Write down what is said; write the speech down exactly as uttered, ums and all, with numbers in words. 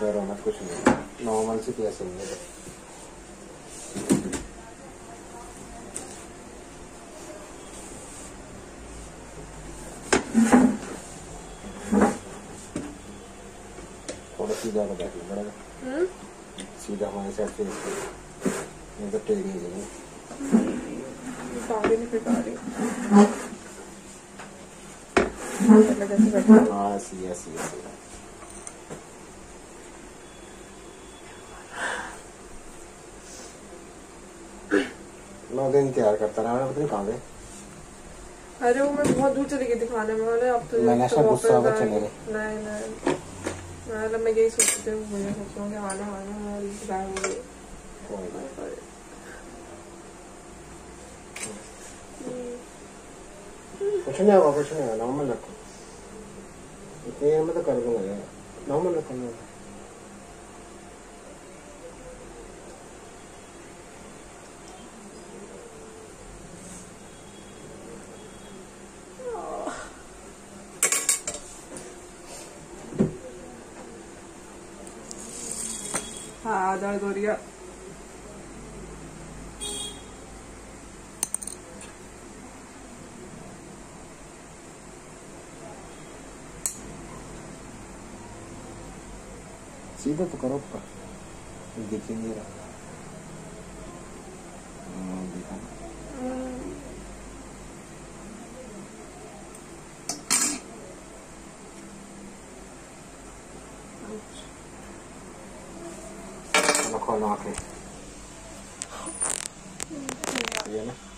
डरो मत, कुछ नहीं, नॉर्मल से प्यास होगी। थोड़ा सीधा लगा के बड़ा सीधा हमारे साथ फेस नहीं तो टेढ़ी हो जाएगी। Ah, sí, sí, sí. नौ दिन तैयार करता रहा मैं, पता नहीं कहाँ गए। अरे वो मैं बहुत दूर चली गई दिखाने में, बोले अब तो मैंने ऐसा गुस्सा में चले गए। नहीं नहीं, मैं लम्बे यही सोचते हूँ, मुझे सोचता हूँ कि आना आना मैं रिश्तेदार बोले। कोई नहीं। कुछ नहीं होगा, कुछ नहीं होगा, नॉर्मल रखो। इतनी देर में तो कर दूंगा यार, नॉर्मल रखो ना। हाँ दर्द हो रही है। सीधा तो करो, दिखेंगे खोलो आँखें ये ना।